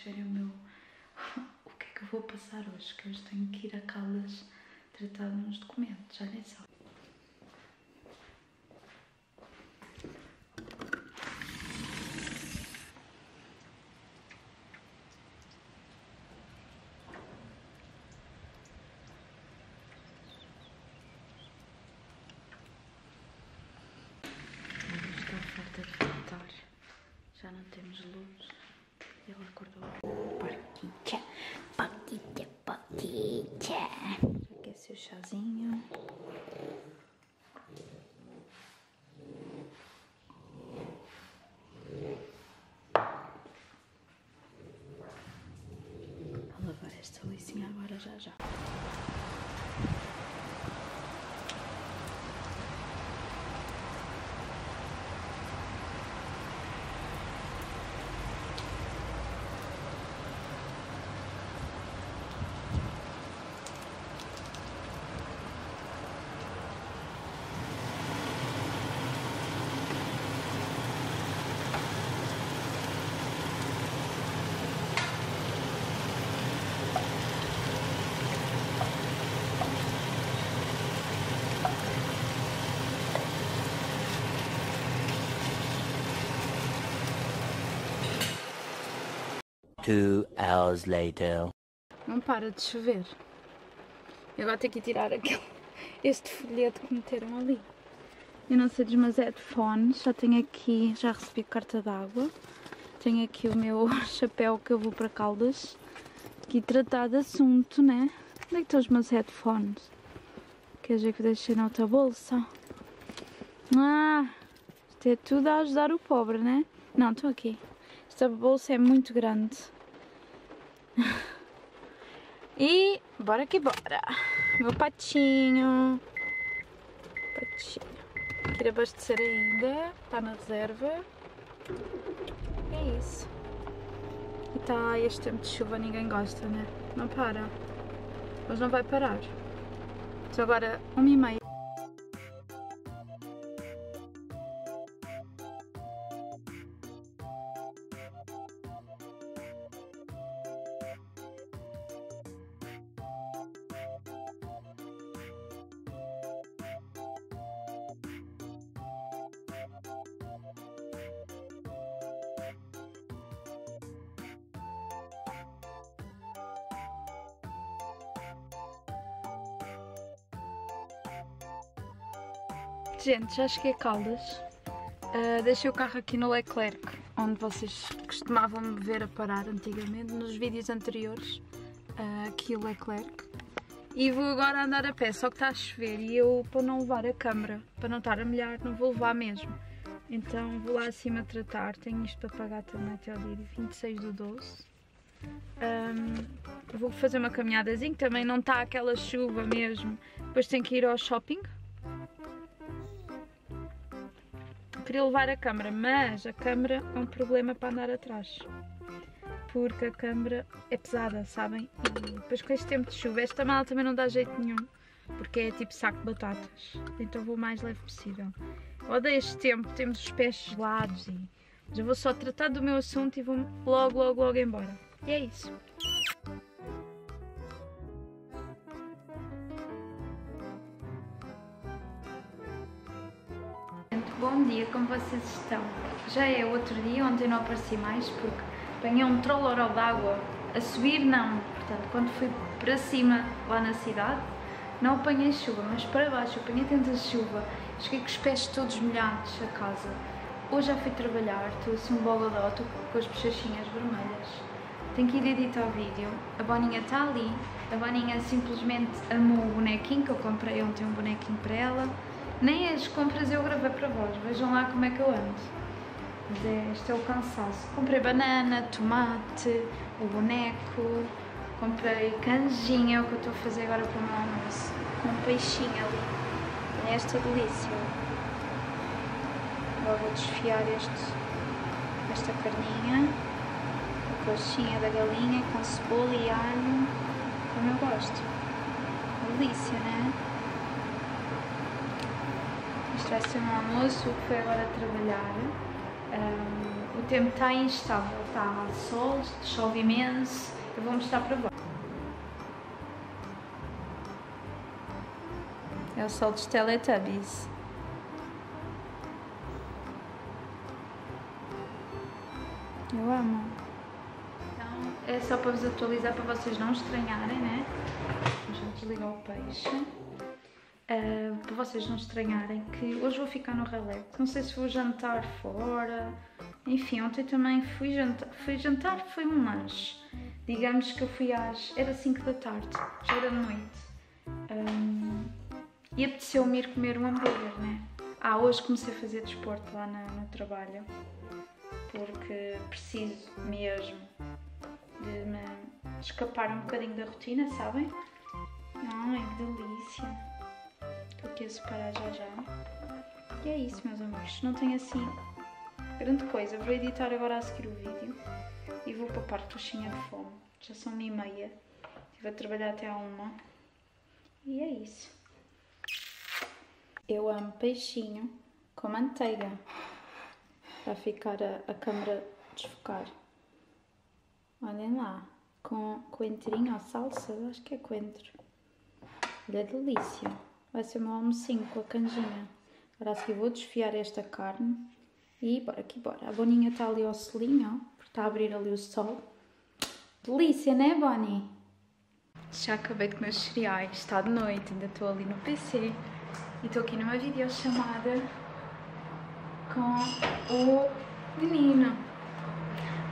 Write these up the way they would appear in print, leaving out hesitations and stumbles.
vocês verem o meu... o que é que eu vou passar hoje, que hoje tenho que ir a Caldas tratar de uns documentos, já nem só. Já não temos luz. Ele acordou. Paquita, paquita, paquita. Aquece o chazinho. Vou lavar esta licinha agora já já. Não para de chover. Eu agora tenho que tirar este folheto que meteram ali. Eu não sei dos meus headphones. Já tenho aqui, já recebi carta d'água. Tenho aqui o meu chapéu que eu vou para Caldas. Aqui tratar de assunto, né? Onde é que estão os meus headphones? Quer dizer que deixei na outra bolsa? Ah! Isto é tudo a ajudar o pobre, né? Não, estou aqui. Esta bolsa é muito grande. E bora que bora. Meu patinho. Patinho. Quero abastecer ainda. Está na reserva. É isso. E está este tempo de chuva, ninguém gosta, né? Não para. Hoje não vai parar. Então agora 1h30. Gente, já cheguei a Caldas, deixei o carro aqui no Leclerc, onde vocês costumavam me ver a parar antigamente, nos vídeos anteriores, aqui o Leclerc, e vou agora andar a pé, só que está a chover e eu, para não levar a câmara, para não estar a molhar, não vou levar mesmo, então vou lá acima tratar, tenho isto para pagar também até o dia 26/12, vou fazer uma caminhadazinha, também não está aquela chuva mesmo, depois tenho que ir ao shopping. Queria levar a câmara, mas a câmara é um problema para andar atrás, porque a câmara é pesada, sabem? E depois com este tempo de chuva, esta mala também não dá jeito nenhum, porque é tipo saco de batatas, então vou o mais leve possível. Eu odeio este tempo, temos os pés gelados, mas eu vou só tratar do meu assunto e vou logo embora. E é isso. Bom dia, como vocês estão? Já é outro dia, ontem não apareci mais porque apanhei um trolloró d'água, a subir não, portanto quando fui para cima lá na cidade não apanhei chuva, mas para baixo apanhei tanta chuva, cheguei com os pés todos molhados a casa. Hoje já fui trabalhar, estou assim um boladó, estou com as bochechinhas vermelhas, tenho que ir editar o vídeo, a Boninha está ali, a Boninha simplesmente amou o bonequinho que eu comprei ontem, um bonequinho para ela. Nem as compras eu gravei para vós, vejam lá como é que eu ando. Mas este é o cansaço. Comprei banana, tomate, o boneco, comprei canjinha, o que eu estou a fazer agora para o meu almoço. Um peixinho ali. Tem esta delícia. Agora vou desfiar esta carninha, a coxinha da galinha com cebola e alho, como eu gosto. Delícia, né? Isto vai ser um almoço, fui agora a trabalhar. O tempo está instável, está sol, chove imenso. Eu vou mostrar para baixo. É o sol dos Teletubbies. Eu amo. Então é só para vos atualizar, para vocês não estranharem, né? Já desligar o peixe. Para vocês não estranharem que hoje vou ficar no ralé. Não sei se vou jantar fora. Enfim, ontem também fui jantar. Foi um lanche. Digamos que eu fui às... Era 5 da tarde. Já era noite. E apeteceu-me ir comer um hambúrguer, né? Hoje comecei a fazer desporto lá no trabalho. Porque preciso mesmo de me escapar um bocadinho da rotina, sabem? Ai, que delícia. Estou aqui a separar já. E é isso, meus amores. Não tenho assim grande coisa. Vou editar agora a seguir o vídeo e vou para a parte coxinha de fome. Já são 1h30. Estive a trabalhar até à 1h. E é isso. Eu amo peixinho com manteiga. Para ficar a câmera desfocar. Olhem lá. Com coentrinho ou salsa. Acho que é coentro. Olha a delícia. Vai ser o meu almocinho com a canjinha. Agora assim vou desfiar esta carne. E bora aqui, bora. A Boninha está ali ao selinho, ó, porque está a abrir ali o sol. Delícia, né, Bonnie? Já acabei de comer os cereais. Está de noite, ainda estou ali no PC. E estou aqui numa videochamada com o menino.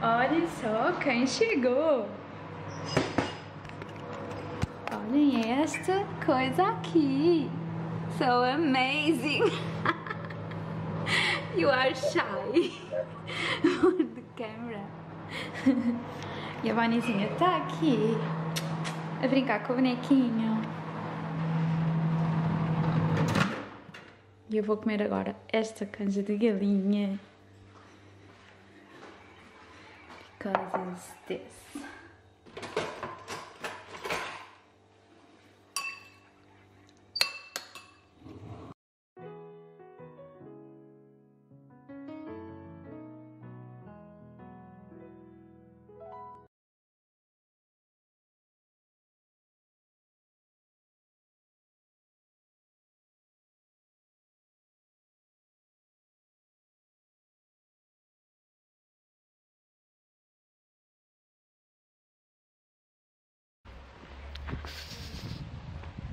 Olhem só quem chegou. Olhem esta coisa aqui. So amazing. You are shy. The camera. E a Vanizinha está aqui a brincar com o bonequinho. E eu vou comer agora esta canja de galinha. Because it's this.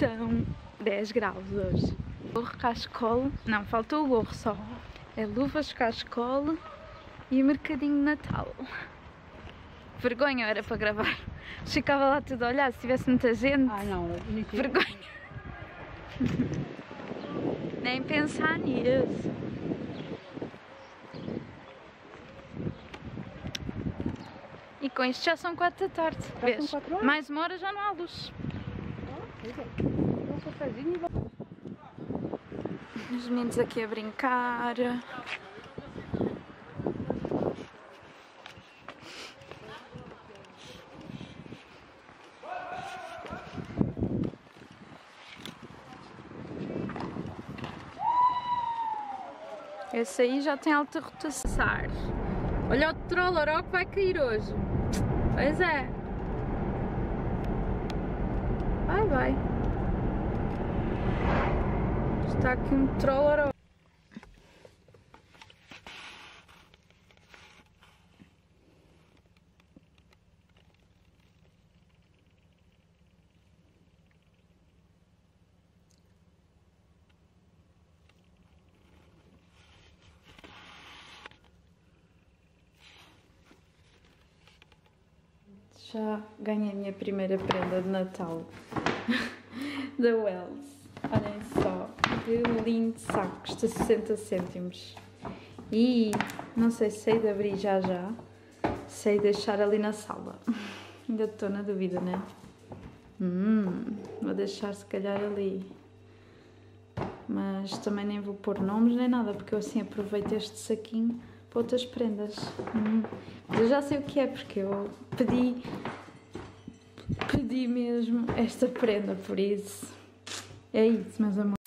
Estão 10 graus hoje. Gorro Cascolo. Não, faltou o gorro só. É luvas Cascolo e mercadinho de Natal. Vergonha era para gravar. Ficava lá tudo a olhar, se tivesse muita gente. Não. Vergonha. Nem pensar nisso. E com isto já são 4 da tarde. Vês? Mais uma hora já não há luz. Os meninos aqui a brincar. Esse aí já tem alta rotação. Olha o troloró que vai cair hoje. Pois é. Vai. Está aqui um trolloró. Já ganhei a minha primeira prenda de Natal. Da Wells. Olhem só, que lindo saco, custa 60 cêntimos. E não sei se sei de abrir já, sei deixar ali na sala. Ainda estou na dúvida, né? Vou deixar se calhar ali. Mas também nem vou pôr nomes nem nada, porque eu assim aproveito este saquinho para outras prendas. Mas eu já sei o que é, porque eu pedi mesmo esta prenda, por isso é isso, meus amores.